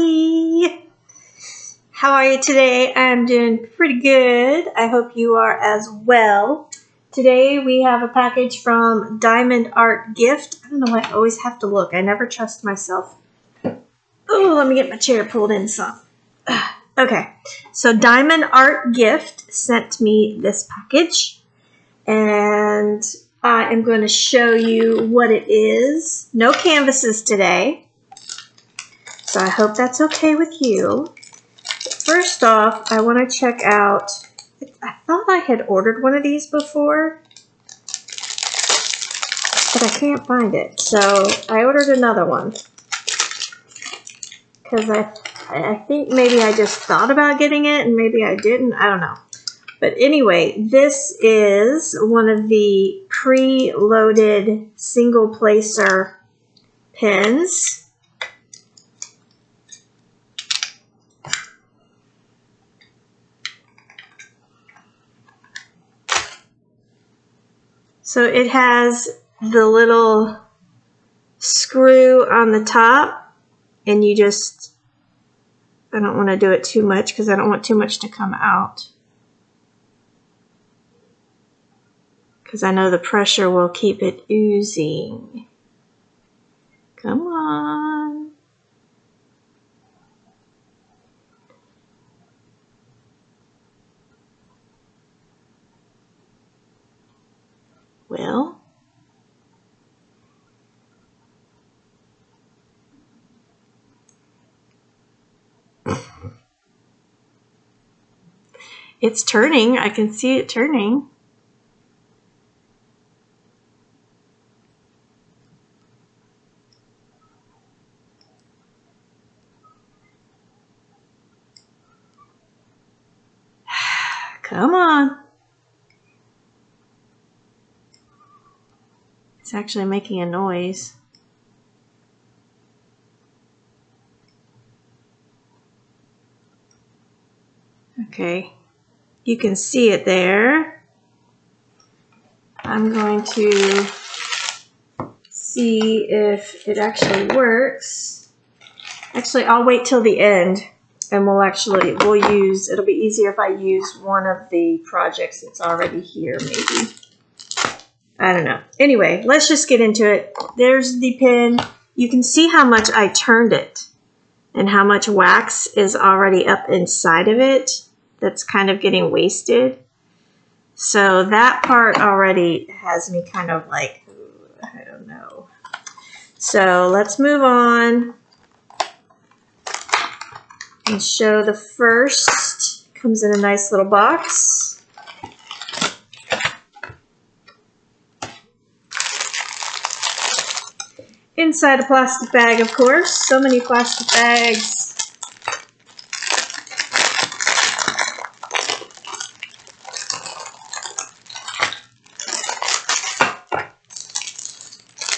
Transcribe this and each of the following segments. Happy! How are you today? I'm doing pretty good. I hope you are as well. Today we have a package from Diamond Art Gift. I don't know why I always have to look. I never trust myself. Oh, let me get my chair pulled in some. Okay, so Diamond Art Gift sent me this package, and I am going to show you what it is. No canvases today, so I hope that's okay with you. First off, I want to check out, I thought I had ordered one of these before, but I can't find it. So I ordered another one because I think maybe I just thought about getting it and maybe I didn't. I don't know. But anyway, this is one of the pre-loaded single placer pins. So it has the little screw on the top, and you just, I don't want to do it too much because I don't want too much to come out, because I know the pressure will keep it oozing. Come on. Well, it's turning. I can see it turning. Come on. It's actually making a noise. Okay, you can see it there. I'm going to see if it actually works. Actually, I'll wait till the end. And it'll be easier if I use one of the projects that's already here, maybe. I don't know. Anyway, let's just get into it. There's the pin. You can see how much I turned it and how much wax is already up inside of it that's kind of getting wasted. So that part already has me kind of like, I don't know. So let's move on and show the first. It comes in a nice little box. Inside a plastic bag, of course. So many plastic bags.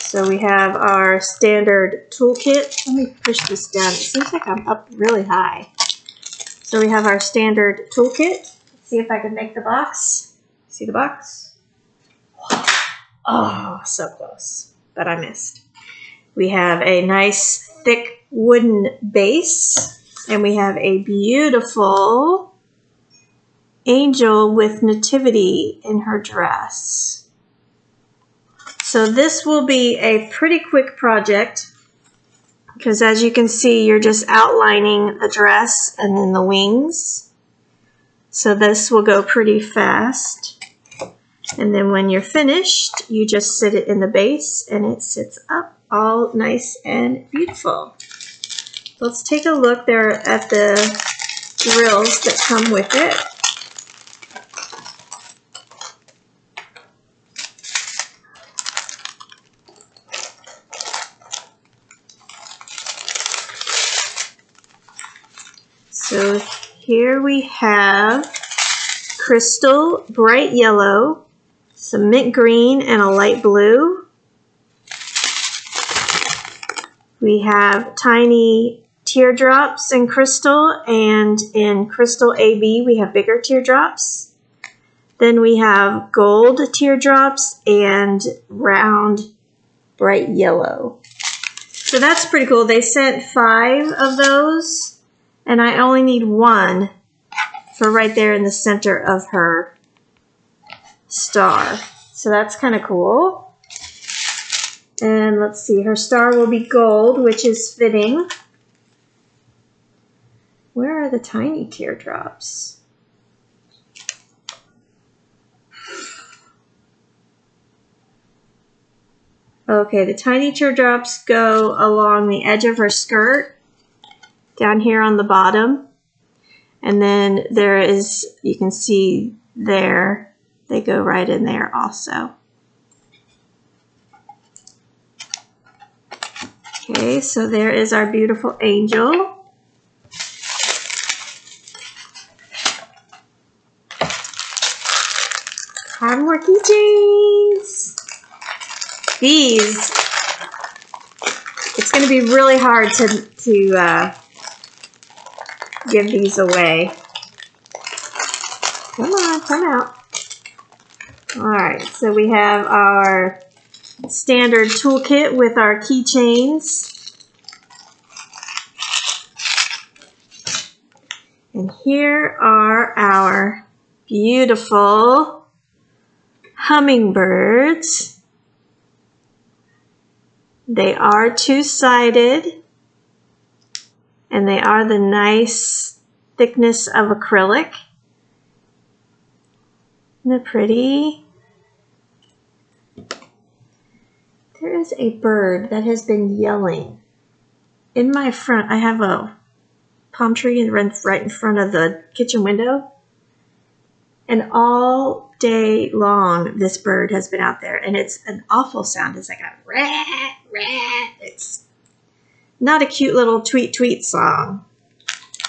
So we have our standard toolkit. Let me push this down. It seems like I'm up really high. So we have our standard toolkit. Let's see if I can make the box. See the box? Oh, so close, but I missed. We have a nice thick wooden base, and we have a beautiful angel with nativity in her dress. So this will be a pretty quick project because, as you can see, you're just outlining the dress and then the wings. So this will go pretty fast. And then when you're finished, you just sit it in the base and it sits up all nice and beautiful. Let's take a look there at the drills that come with it. So here we have crystal, bright yellow, some mint green, and a light blue. We have tiny teardrops in crystal, and in crystal AB we have bigger teardrops. Then we have gold teardrops and round bright yellow. So that's pretty cool. They sent 5 of those, and I only need 1 for right there in the center of her star. So that's kind of cool. And let's see, her star will be gold, which is fitting. Where are the tiny teardrops? Okay, the tiny teardrops go along the edge of her skirt, down here on the bottom. And then there is, you can see there, they go right in there also. Okay, so there is our beautiful angel. Have more keychains. These, it's going to be really hard to give these away. Come on, come out. All right, so we have our standard toolkit with our keychains. And here are our beautiful hummingbirds. They are two-sided, and they are the nice thickness of acrylic. Isn't it pretty? There is a bird that has been yelling. In my front, I have a palm tree right in front of the kitchen window. And all day long, this bird has been out there, and it's an awful sound. It's like a rat, rat. It's not a cute little tweet, tweet song.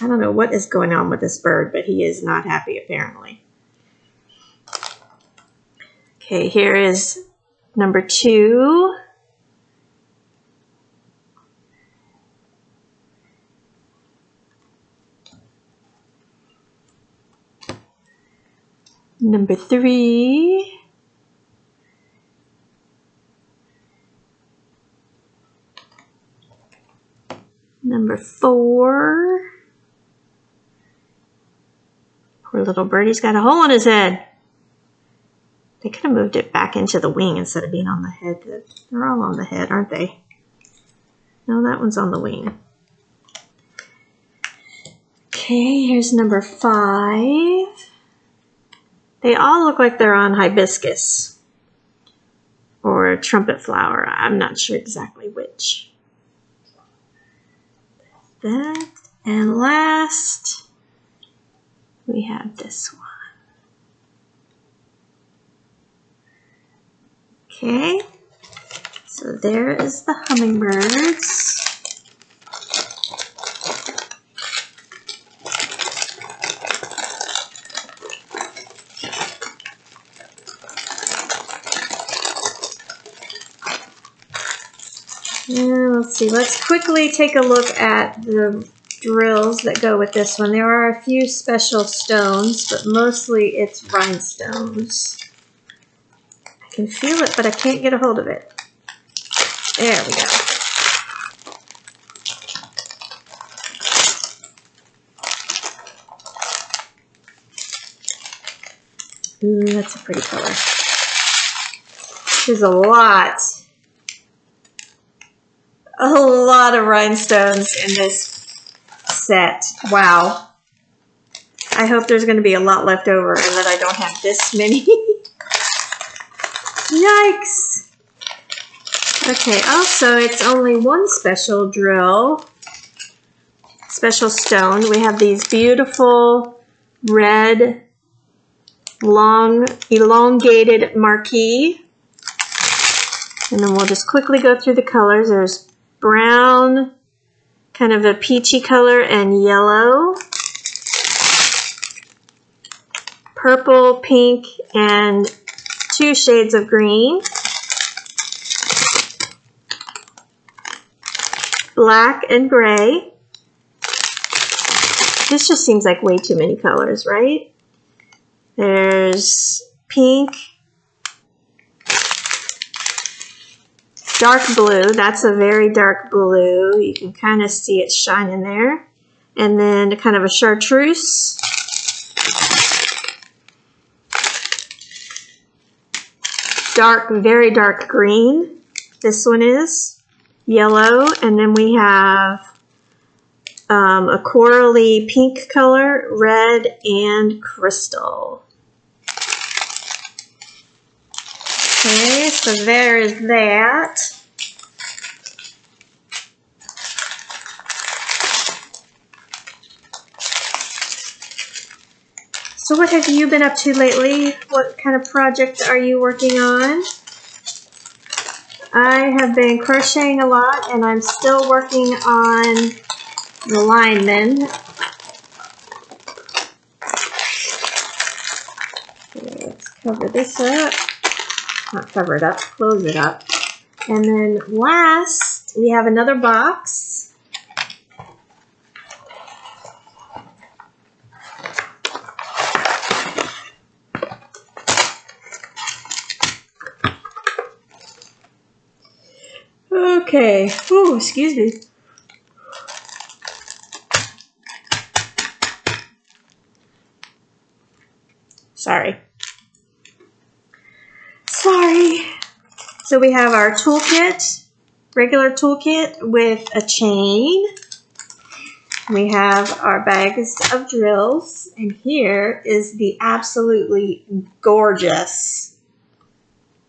I don't know what is going on with this bird, but he is not happy, apparently. Okay, here is number 2. Number 3. Number 4. Poor little birdie's got a hole in his head. They could have moved it back into the wing instead of being on the head. They're all on the head, aren't they? No, that one's on the wing. Okay, here's number 5. They all look like they're on hibiscus or trumpet flower. I'm not sure exactly which. That, and last, we have this one. Okay, so there is the hummingbirds. And let's see, let's quickly take a look at the drills that go with this one. There are a few special stones, but mostly it's rhinestones. I can feel it, but I can't get a hold of it. There we go. Ooh, that's a pretty color. There's a lot of rhinestones in this set. Wow. I hope there's going to be a lot left over and that I don't have this many. Yikes. Okay, also it's only one special drill, special stone. We have these beautiful red, long, elongated marquise. And then we'll just quickly go through the colors. There's brown, kind of a peachy color, and yellow, purple, pink, and 2 shades of green, black and gray. This just seems like way too many colors, right? There's pink, dark blue. That's a very dark blue. You can kind of see it shining there. And then kind of a chartreuse. Dark, very dark green. This one is yellow. And then we have a corally pink color, red, and crystal. Okay, so there is that. So what have you been up to lately? What kind of project are you working on? I have been crocheting a lot, and I'm still working on the lineman. Okay, let's cover this up. Not cover it up, close it up. And then last, we have another box. Okay, ooh, excuse me. Sorry. So we have our toolkit, regular toolkit with a chain. We have our bags of drills, and here is the absolutely gorgeous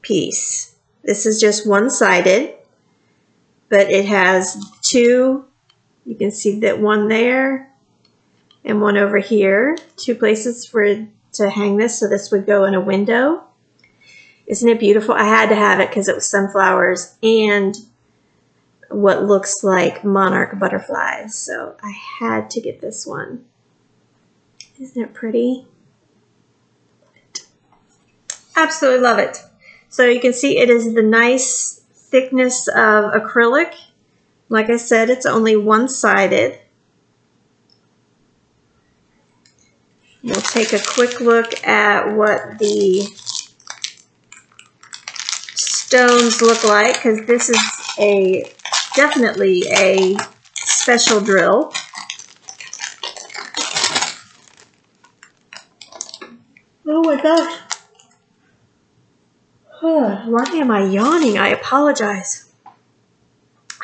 piece. This is just one-sided, but it has two. You can see that one there and one over here. Two places for to hang this, so this would go in a window. Isn't it beautiful? I had to have it because it was sunflowers and what looks like monarch butterflies. So I had to get this one. Isn't it pretty? Love it. Absolutely love it. So you can see it is the nice thickness of acrylic. Like I said, it's only one-sided. We'll take a quick look at what the stones look like, because this is a definitely a special drill. Oh my gosh. Oh, why am I yawning? I apologize.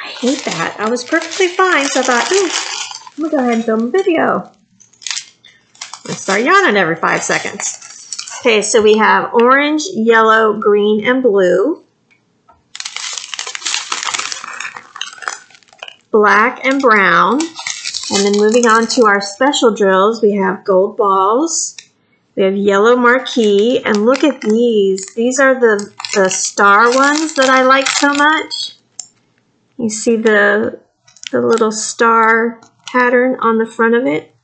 I hate that. I was perfectly fine, so I thought, I'm gonna go ahead and film a video. I start yawning every 5 seconds. Okay, so we have orange, yellow, green, and blue. Black and brown. And then moving on to our special drills, we have gold balls, we have yellow marquee, and look at these. These are the star ones that I like so much. You see the little star pattern on the front of it.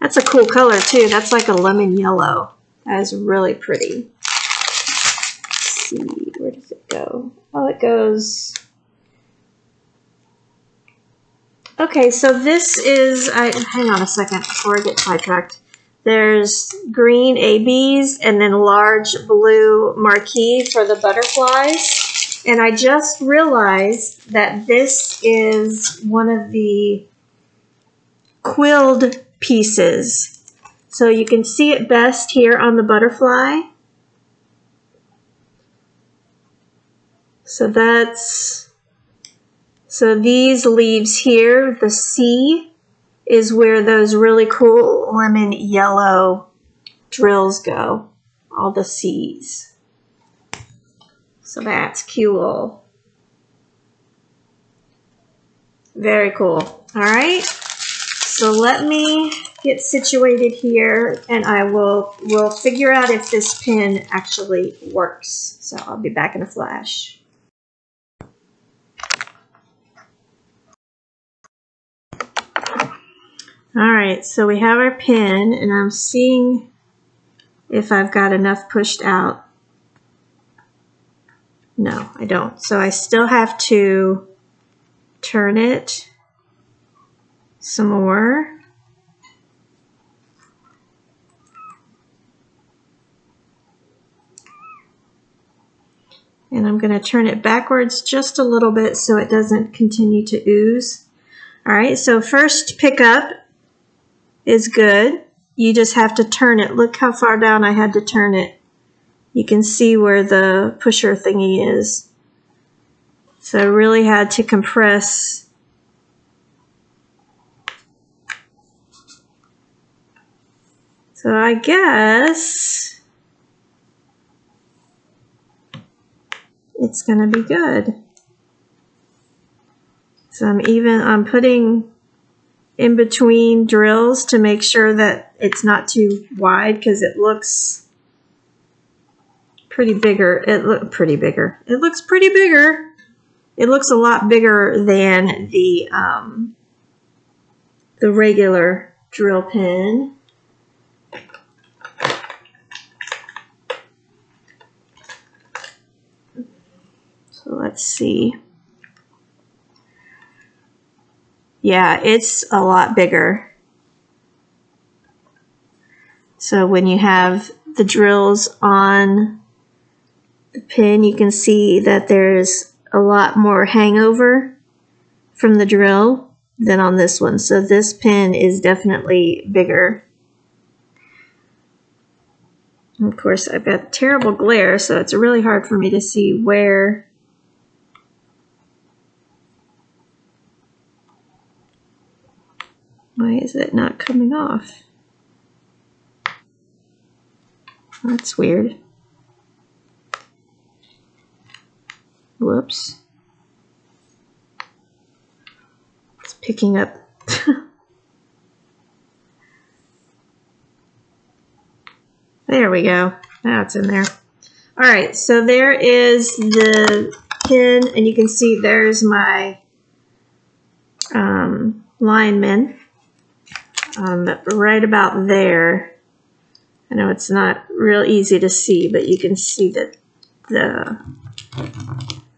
That's a cool color too. That's like a lemon yellow. That is really pretty. Let's see, where does it go? Oh, it goes... Okay, so this is, hang on a second before I get sidetracked. There's green ABs and then large blue marquee for the butterflies. And I just realized that this is one of the quilled pieces. So you can see it best here on the butterfly. So that's... So these leaves here, the C, is where those really cool lemon yellow drills go, all the C's. So that's cool. Very cool. All right, so let me get situated here, and I will figure out if this pin actually works. So I'll be back in a flash. All right, so we have our pin, and I'm seeing if I've got enough pushed out. No, I don't. So I still have to turn it some more. And I'm going to turn it backwards just a little bit so it doesn't continue to ooze. All right, so first pick up is good. You just have to turn it. Look how far down I had to turn it. You can see where the pusher thingy is. So I really had to compress. So I guess it's going to be good. So I'm putting in between drills to make sure that it's not too wide, because it looks pretty bigger. It looks pretty bigger. It looks a lot bigger than the regular drill pin. So let's see. Yeah, it's a lot bigger. So when you have the drills on the pin, you can see that there's a lot more hangover from the drill than on this one. So this pin is definitely bigger. And of course, I've got terrible glare, so it's really hard for me to see where . Why is it not coming off? That's weird. Whoops. It's picking up. There we go. Now it's in there. All right, so there is the pin, and you can see there's my lineman. Right about there. I know it's not real easy to see, but you can see that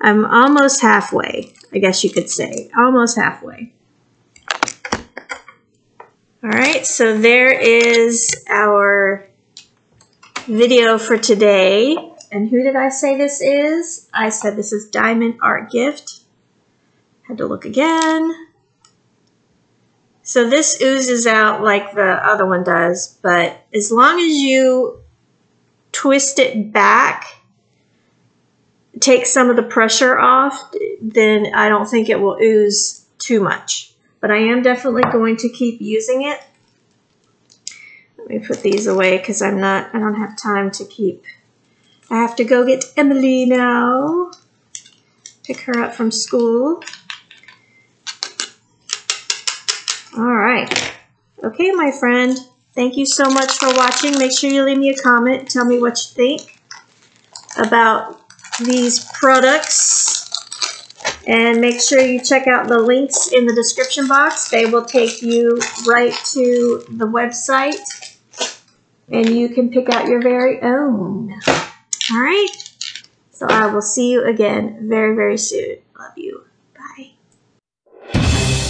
I'm almost halfway, I guess you could say. Almost halfway. All right, so there is our video for today. And who did I say this is? I said this is Diamond Art Gift. Had to look again. So this oozes out like the other one does, but as long as you twist it back, take some of the pressure off, then I don't think it will ooze too much. But I am definitely going to keep using it. Let me put these away because I don't have time to keep. I have to go get Emily now. Pick her up from school. All right. Okay, my friend. Thank you so much for watching. Make sure you leave me a comment. Tell me what you think about these products. And make sure you check out the links in the description box. They will take you right to the website. And you can pick out your very own. All right. So I will see you again very, very soon. Love you. Bye.